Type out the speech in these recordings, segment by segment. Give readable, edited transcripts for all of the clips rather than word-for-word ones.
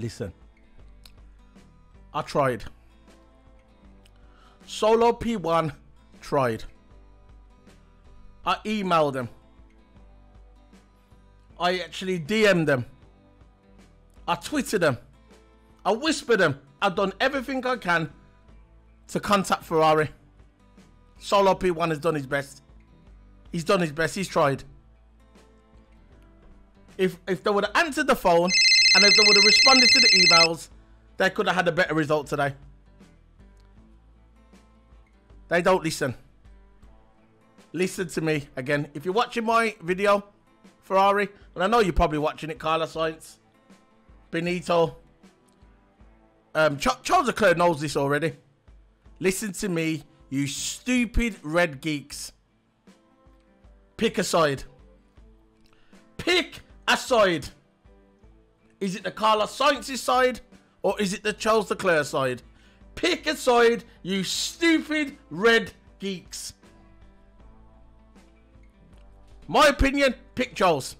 Listen, I tried. Solo P1 tried. I emailed them. I actually DM'd them. I tweeted them. I whispered them. I've done everything I can to contact Ferrari. Solo P1 has done his best. He's done his best. He's tried. If they would have answered the phone and if they would have responded to the emails, they could have had a better result today. They don't listen. Listen to me again. If you're watching my video, Ferrari, and I know you're probably watching it, Carlos Sainz, Benito, Charles Leclerc knows this already. Listen to me, you stupid red geeks. Pick a side. Pick a side. Is it the Carlos Sainz's side or is it the Charles Leclerc side? Pick a side, you stupid red geeks. My opinion, pick Charles.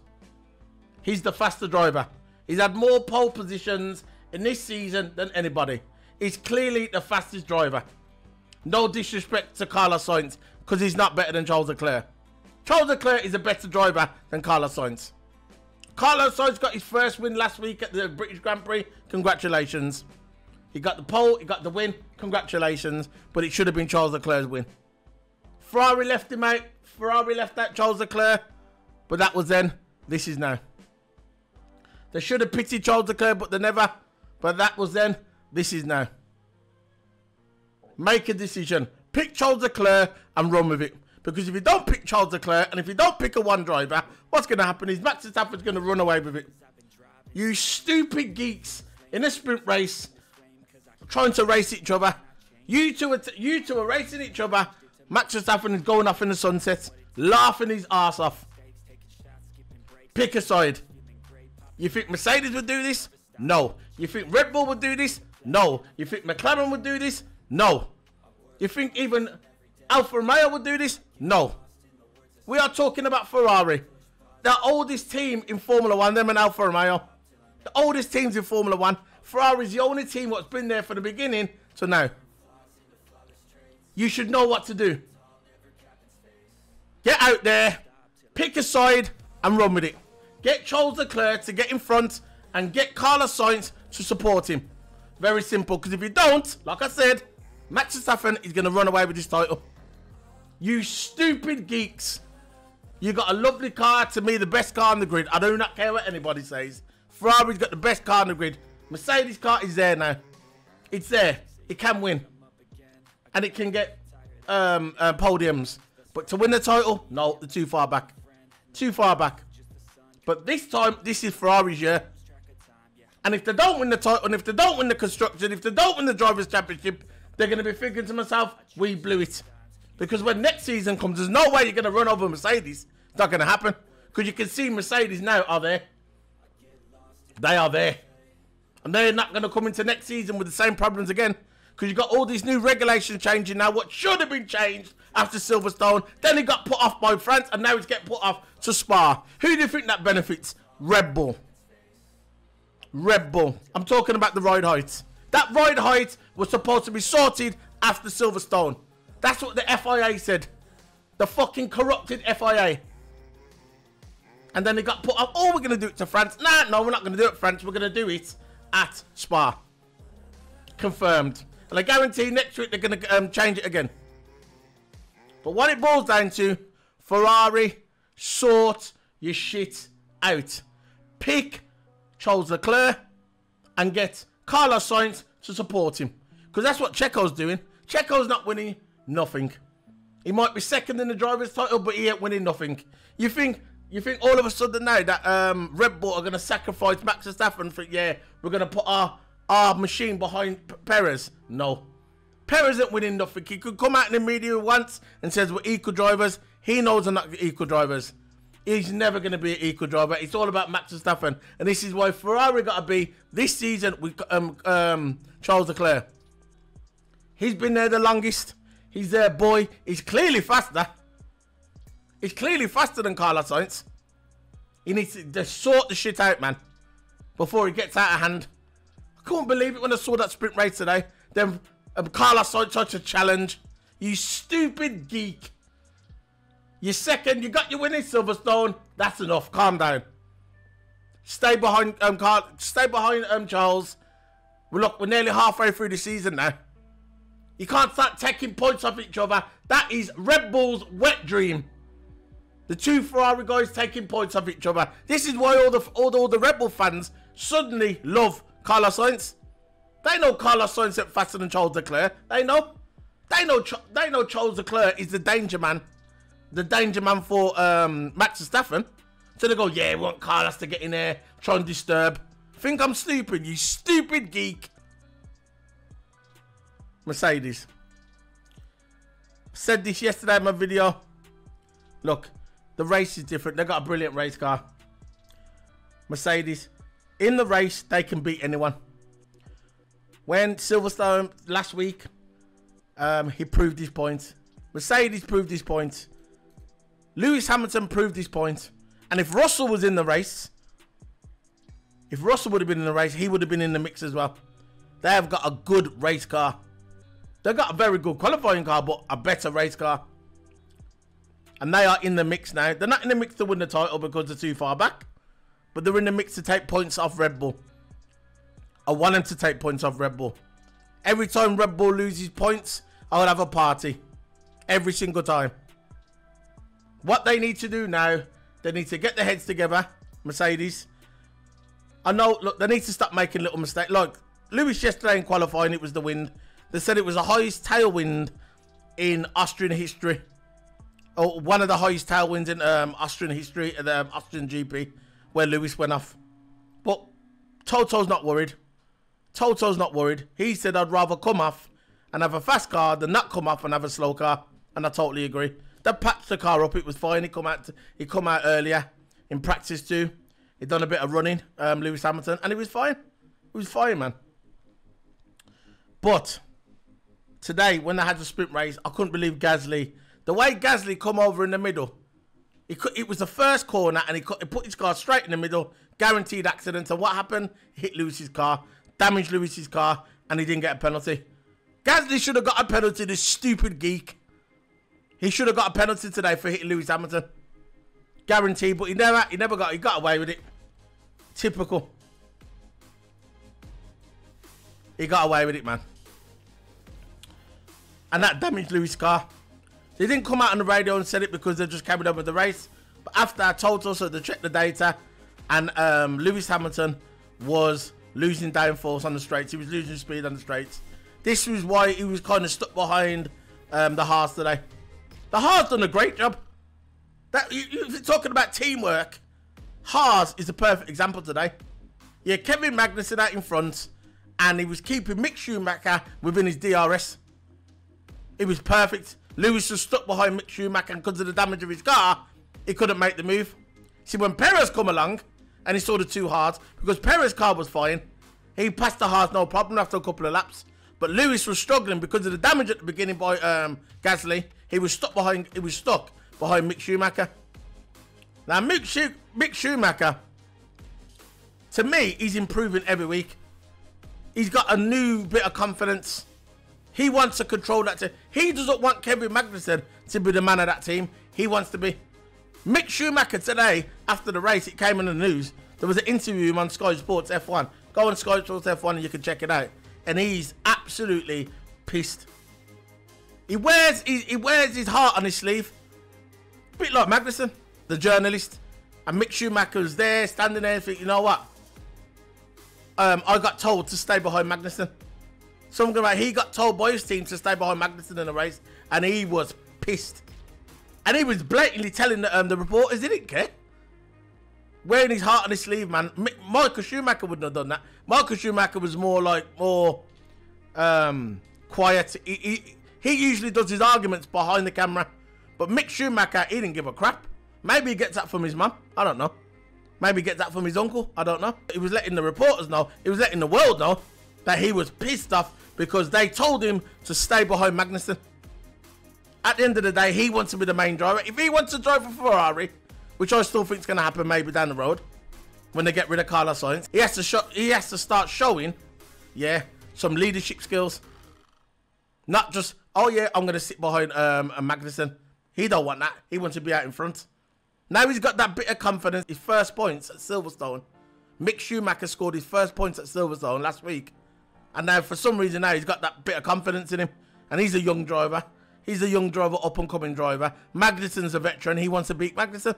He's the faster driver. He's had more pole positions in this season than anybody. He's clearly the fastest driver. No disrespect to Carlos Sainz, because he's not better than Charles Leclerc. Charles Leclerc is a better driver than Carlos Sainz. Carlos Sainz got his first win last week at the British Grand Prix. Congratulations. He got the pole, he got the win. Congratulations. But it should have been Charles Leclerc's win. Ferrari left him out. Ferrari left out Charles Leclerc. But that was then. This is now. They should have pitied Charles Leclerc, but they never. But that was then. This is now. Make a decision. Pick Charles Leclerc and run with it. Because if you don't pick Charles Leclerc and if you don't pick a one driver, what's going to happen is Max Verstappen's going to run away with it. You stupid geeks in a sprint race trying to race each other. You two are racing each other. Max Verstappen is going off in the sunset, laughing his ass off. Pick a side. You think Mercedes would do this? No. You think Red Bull would do this? No. You think McLaren would do this? No. You think even Alfa Romeo would do this? No. We are talking about Ferrari. The oldest team in Formula One, them and Alfa Romeo. The oldest teams in Formula One. Ferrari's the only team that's been there from the beginning to now. You should know what to do. Get out there, pick a side and run with it. Get Charles Leclerc to get in front and get Carlos Sainz to support him. Very simple, because if you don't, like I said, Max Verstappen is going to run away with this title. You stupid geeks. You got a lovely car, to me the best car on the grid. I do not care what anybody says. Ferrari's got the best car on the grid. Mercedes car is there now. It's there. It can win. And it can get podiums. But to win the title, no, they're too far back. Too far back. But this time, this is Ferrari's year. And if they don't win the title, and if they don't win the Constructors, if they don't win the Drivers' Championship, they're going to be thinking to myself, we blew it. Because when next season comes, there's no way you're going to run over Mercedes. It's not going to happen. Because you can see Mercedes now are there. They are there. And they're not going to come into next season with the same problems again. Because you've got all these new regulations changing now. What should have been changed after Silverstone. Then it got put off by France. And now it's getting put off to Spa. Who do you think that benefits? Red Bull. Red Bull. I'm talking about the ride heights. That ride height was supposed to be sorted after Silverstone. That's what the FIA said. The fucking corrupted FIA. And then it got put off. Oh, we're going to do it to France. Nah, no, we're not going to do it, France. We're going to do it at Spa. Confirmed. And I guarantee next week they're going to change it again. But what it boils down to, Ferrari, sort your shit out. Pick Charles Leclerc and get Carlos Sainz to support him. Because that's what Checo's doing. Checo's not winning nothing. He might be second in the driver's title, but he ain't winning nothing. You think all of a sudden now that Red Bull are going to sacrifice Max Verstappen and think, yeah, we're going to put our machine behind Perez? No. Perez isn't winning nothing. He could come out in the media once and says we're equal drivers. He knows they're not equal drivers. He's never going to be an equal driver. It's all about Max Verstappen. And this is why Ferrari got to be, this season, with Charles Leclerc. He's been there the longest. He's their boy. He's clearly faster. He's clearly faster than Carlos Sainz. He needs to sort the shit out, man. Before it gets out of hand. I couldn't believe it when I saw that sprint race today. Then Carlos Sainz tried to challenge. You stupid geek. You're second. You got your win in Silverstone. That's enough. Calm down. Stay behind, Charles. Well, look, we're nearly halfway through the season now. You can't start taking points off each other. That is Red Bull's wet dream. The two Ferrari guys taking points off each other. This is why all the Red Bull fans suddenly love Carlos Sainz. They know Carlos Sainz is faster than Charles Leclerc. They know. They know Charles Leclerc is the danger man. The danger man for Max Verstappen. So they go, yeah, we want Carlos to get in there, try and disturb. Think I'm stupid, you stupid geek. Mercedes. Said this yesterday in my video. Look, the race is different. They've got a brilliant race car. Mercedes. In the race, they can beat anyone. When Silverstone last week, he proved his point. Mercedes proved his point. Lewis Hamilton proved his point. And if Russell was in the race, if Russell would have been in the race, he would have been in the mix as well. They have got a good race car. They've got a very good qualifying car, but a better race car. And they are in the mix now. They're not in the mix to win the title because they're too far back. But they're in the mix to take points off Red Bull. I want them to take points off Red Bull. Every time Red Bull loses points, I will have a party. Every single time. What they need to do now, they need to get their heads together, Mercedes. I know, look, they need to stop making little mistakes. Like, Lewis yesterday in qualifying, it was the wind. They said it was the highest tailwind in Austrian history. Oh, one of the highest tailwinds in Austrian history, at the Austrian GP, where Lewis went off. But Toto's not worried. Toto's not worried. He said, I'd rather come off and have a fast car than not come off and have a slow car. And I totally agree. They patched the car up. It was fine. He come out earlier in practice too. He done a bit of running, Lewis Hamilton, and it was fine. It was fine, man. But today, when they had the sprint race, I couldn't believe Gasly. The way Gasly come over in the middle, it was the first corner, and he put his car straight in the middle, guaranteed accident. So what happened? He hit Lewis's car, damaged Lewis's car, and he didn't get a penalty. Gasly should have got a penalty. This stupid geek. He should have got a penalty today for hitting Lewis Hamilton. Guaranteed, but he got away with it. Typical. He got away with it, man. And that damaged Lewis' car. They didn't come out on the radio and said it because they just carried on with the race. But after I told us, so they checked the data, and Lewis Hamilton was losing downforce on the straights. He was losing speed on the straights. This was why he was kind of stuck behind the Haas today. The Haas done a great job. That you're talking about teamwork. Haas is a perfect example today. Yeah, Kevin Magnussen out in front, and he was keeping Mick Schumacher within his DRS. It was perfect. Lewis was stuck behind Mick Schumacher, and because of the damage of his car, he couldn't make the move. See, when Perez come along, and he saw the two Haas, because Perez's car was fine, he passed the Haas no problem after a couple of laps. But Lewis was struggling because of the damage at the beginning by Gasly. He was stuck behind Mick Schumacher. Now Mick Schumacher, to me, he's improving every week. He's got a new bit of confidence. He wants to control that team. He doesn't want Kevin Magnussen to be the man of that team. He wants to be. Mick Schumacher today, after the race, it came in the news. There was an interview on Sky Sports F1. Go on Sky Sports F1 and you can check it out. And he's absolutely pissed. He wears his heart on his sleeve. A bit like Magnussen, the journalist. And Mick Schumacher's there, standing there, thinking, you know what? I got told to stay behind Magnussen. Something about he got told by his team to stay behind Magnussen in the race. And he was pissed. And he was blatantly telling the reporters he didn't care. Wearing his heart on his sleeve, man. Michael Schumacher wouldn't have done that. Michael Schumacher was more quiet. He usually does his arguments behind the camera. But Mick Schumacher, he didn't give a crap. Maybe he gets that from his mum. I don't know. Maybe he gets that from his uncle. I don't know. He was letting the reporters know. He was letting the world know that he was pissed off because they told him to stay behind Magnussen. At the end of the day, he wants to be the main driver. If he wants to drive for Ferrari, which I still think is going to happen maybe down the road when they get rid of Carlos Sainz. He has to start showing Yeah, some leadership skills. Not just, oh yeah, I'm going to sit behind Magnussen. He don't want that. He wants to be out in front. Now he's got that bit of confidence. His first points at Silverstone. Mick Schumacher scored his first points at Silverstone last week. And now for some reason now he's got that bit of confidence in him. And he's a young driver. He's a young driver, up and coming driver. Magnussen's a veteran. He wants to beat Magnussen.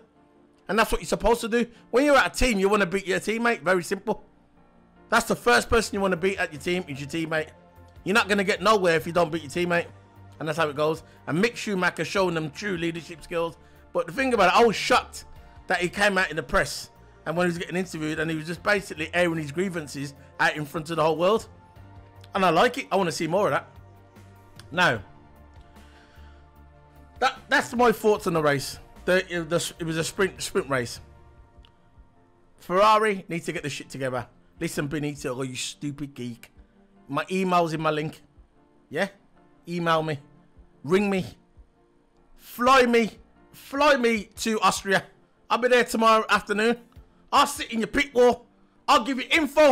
And that's what you're supposed to do. When you're at a team, you want to beat your teammate. Very simple. That's the first person you want to beat at your team is your teammate. You're not going to get nowhere if you don't beat your teammate. And that's how it goes. And Mick Schumacher showing them true leadership skills. But the thing about it, I was shocked that he came out in the press and when he was getting interviewed and he was just basically airing his grievances out in front of the whole world. And I like it. I want to see more of that. Now, that's my thoughts on the race. It was a sprint race. Ferrari needs to get this shit together. Listen, Benito, oh, you stupid geek. My email's in my link. Yeah? Email me. Ring me. Fly me. Fly me to Austria. I'll be there tomorrow afternoon. I'll sit in your pit wall. I'll give you info.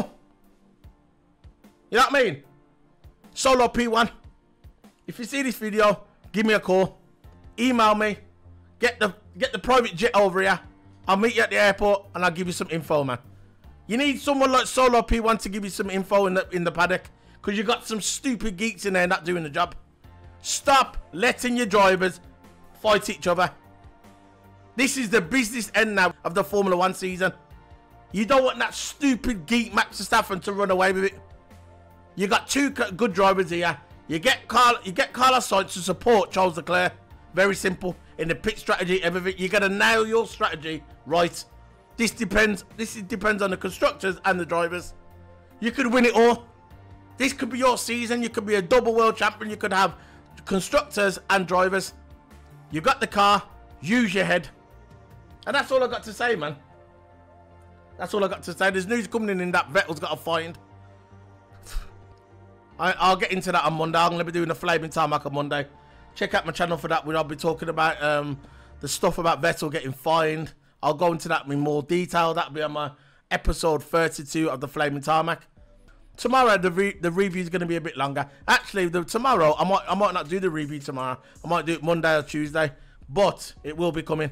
You know what I mean? Solo P1. If you see this video, give me a call. Email me. Get the private jet over here. I'll meet you at the airport and I'll give you some info, man. You need someone like Solo P1 to give you some info in the paddock. Because you got some stupid geeks in there not doing the job. Stop letting your drivers fight each other. This is the business end now of the Formula One season. You don't want that stupid geek Max Verstappen to run away with it. You got two good drivers here. You get Carlos Sainz to support Charles Leclerc. Very simple. In the pit strategy, everything. You got to nail your strategy right. This depends on the constructors and the drivers. You could win it all. This could be your season. You could be a double world champion. You could have constructors and drivers. You got the car. Use your head. And that's all I got to say, man. That's all I got to say. There's news coming in that Vettel's got a fine. I'll get into that on Monday. I'm going to be doing the Flaming Tarmac on Monday. Check out my channel for that, where I'll be talking about the stuff about Vettel getting fined. I'll go into that in more detail. That'll be on my episode 32 of the Flaming Tarmac. Tomorrow the review is going to be a bit longer. Actually, tomorrow I might not do the review tomorrow. I might do it Monday or Tuesday, but it will be coming.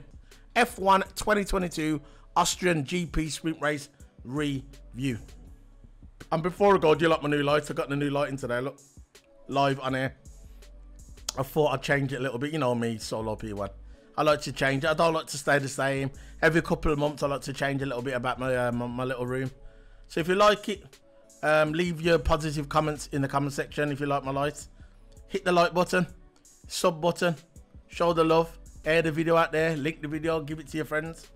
F1 2022 Austrian GP sprint race review. And before I go, do you like my new lights? I got the new lighting today. Look, live on air. I thought I'd change it a little bit. You know me, Solo P1. I like to change it. I don't like to stay the same. Every couple of months, I like to change a little bit about my little room. So if you like it. Leave your positive comments in the comment section. If you like my lights, hit the like button, sub button, show the love, air the video out there, link the video, give it to your friends.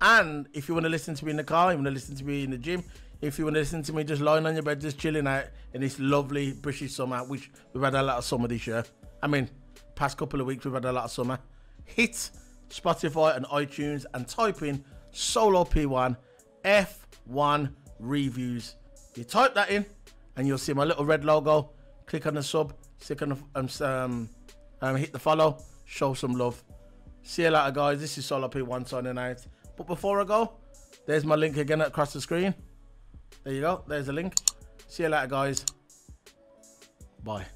And if you want to listen to me in the car, you want to listen to me in the gym, if you want to listen to me just lying on your bed, just chilling out in this lovely British summer, which we've had a lot of summer this year. I mean, past couple of weeks we've had a lot of summer. Hit Spotify and iTunes and type in Solo P1 F1 reviews. You type that in and you'll see my little red logo. Click on the sub, click on the, hit the follow, show some love. See you later, guys. This is Solo P1 signing out. But before I go, there's my link again across the screen. There you go. There's the link. See you later, guys. Bye.